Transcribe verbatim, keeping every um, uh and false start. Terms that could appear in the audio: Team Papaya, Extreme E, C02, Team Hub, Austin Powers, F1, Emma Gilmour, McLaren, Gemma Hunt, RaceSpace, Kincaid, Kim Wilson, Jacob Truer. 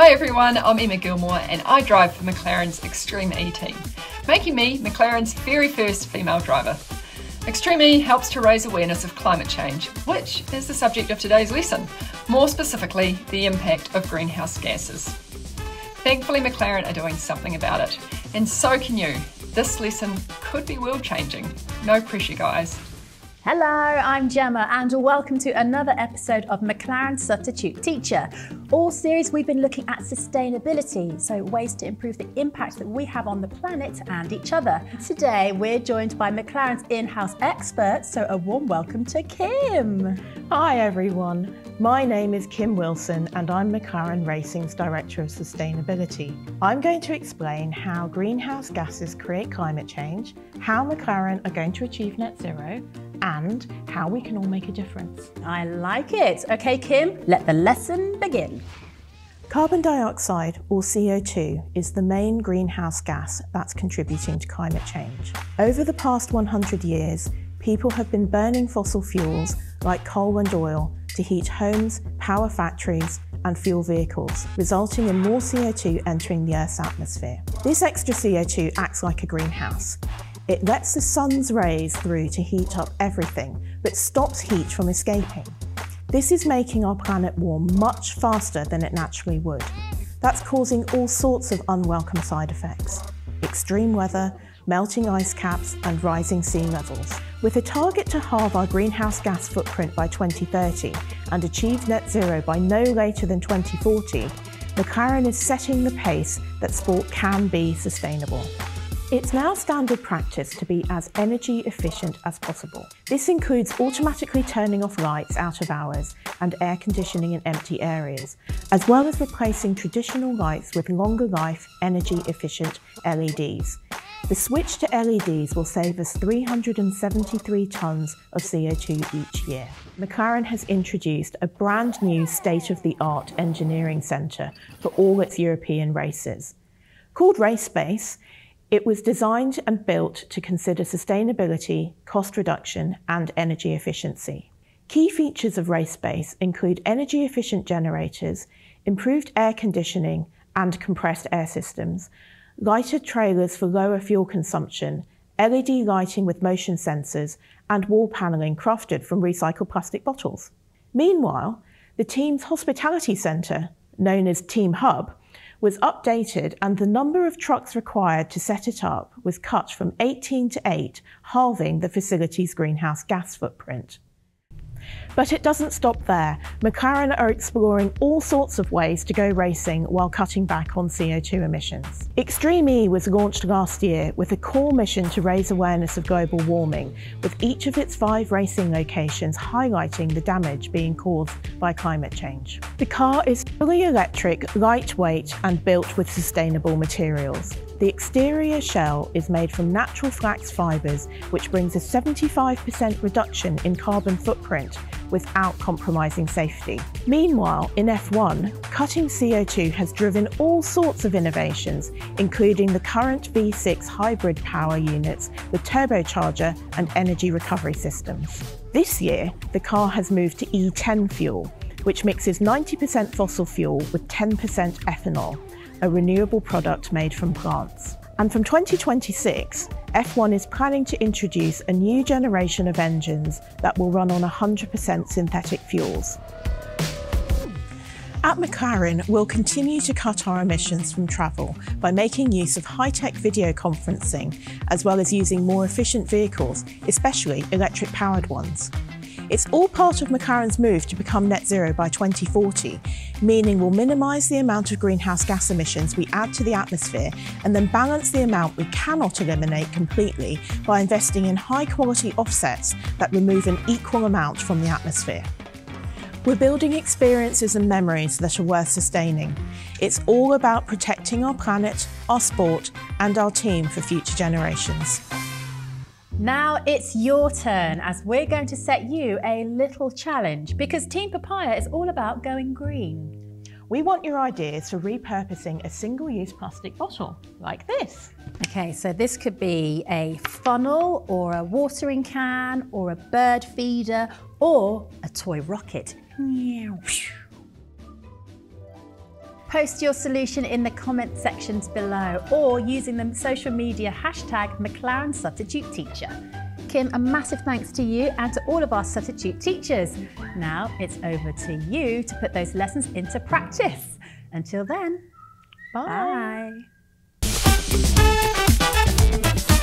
Hi everyone, I'm Emma Gilmour and I drive for McLaren's Extreme E team, making me McLaren's very first female driver. Extreme E helps to raise awareness of climate change, which is the subject of today's lesson, more specifically the impact of greenhouse gases. Thankfully McLaren are doing something about it, and so can you. This lesson could be world changing. No pressure guys. Hello, I'm Gemma and welcome to another episode of McLaren Substitute Teacher. All series we've been looking at sustainability, so ways to improve the impact that we have on the planet and each other. Today we're joined by McLaren's in-house expert, so a warm welcome to Kim. Hi everyone, my name is Kim Wilson and I'm McLaren Racing's Director of Sustainability. I'm going to explain how greenhouse gases create climate change, how McLaren are going to achieve net zero, and how we can all make a difference. I like it. Okay, Kim, let the lesson begin. Carbon dioxide, or C O two, is the main greenhouse gas that's contributing to climate change. Over the past one hundred years, people have been burning fossil fuels like coal and oil to heat homes, power factories, and fuel vehicles, resulting in more C O two entering the Earth's atmosphere. This extra C O two acts like a greenhouse. It lets the sun's rays through to heat up everything, but stops heat from escaping. This is making our planet warm much faster than it naturally would. That's causing all sorts of unwelcome side effects: extreme weather, melting ice caps, and rising sea levels. With a target to halve our greenhouse gas footprint by twenty thirty and achieve net zero by no later than twenty forty, McLaren is setting the pace that sport can be sustainable. It's now standard practice to be as energy efficient as possible. This includes automatically turning off lights out of hours and air conditioning in empty areas, as well as replacing traditional lights with longer life, energy efficient L E Ds. The switch to L E Ds will save us three hundred seventy-three tonnes of C O two each year. McLaren has introduced a brand new state-of-the-art engineering centre for all its European races. Called RaceSpace, it was designed and built to consider sustainability, cost reduction, and energy efficiency. Key features of RaceSpace include energy-efficient generators, improved air conditioning and compressed air systems, lighter trailers for lower fuel consumption, L E D lighting with motion sensors, and wall panelling crafted from recycled plastic bottles. Meanwhile, the team's hospitality centre, known as Team Hub, was updated and the number of trucks required to set it up was cut from eighteen to eight, halving the facility's greenhouse gas footprint. But it doesn't stop there. McLaren are exploring all sorts of ways to go racing while cutting back on C O two emissions. Extreme E was launched last year with a core mission to raise awareness of global warming, with each of its five racing locations highlighting the damage being caused by climate change. The car is fully electric, lightweight, and built with sustainable materials. The exterior shell is made from natural flax fibres, which brings a seventy-five percent reduction in carbon footprint without compromising safety. Meanwhile, in F one, cutting C O two has driven all sorts of innovations, including the current V six hybrid power units with turbocharger and energy recovery systems. This year, the car has moved to E ten fuel, which mixes ninety percent fossil fuel with ten percent ethanol, a renewable product made from plants. And from twenty twenty-six, F one is planning to introduce a new generation of engines that will run on one hundred percent synthetic fuels. At McLaren, we'll continue to cut our emissions from travel by making use of high-tech video conferencing, as well as using more efficient vehicles, especially electric-powered ones. It's all part of McLaren's move to become net zero by twenty forty, meaning we'll minimise the amount of greenhouse gas emissions we add to the atmosphere and then balance the amount we cannot eliminate completely by investing in high-quality offsets that remove an equal amount from the atmosphere. We're building experiences and memories that are worth sustaining. It's all about protecting our planet, our sport, and our team for future generations. Now it's your turn, as we're going to set you a little challenge, because Team Papaya is all about going green. We want your ideas for repurposing a single-use plastic bottle, like this. Okay, so this could be a funnel, or a watering can, or a bird feeder, or a toy rocket. Post your solution in the comment sections below or using the social media hashtag McLaren Substitute Teacher. Kim, a massive thanks to you and to all of our substitute teachers. Now it's over to you to put those lessons into practice. Until then, bye. Bye.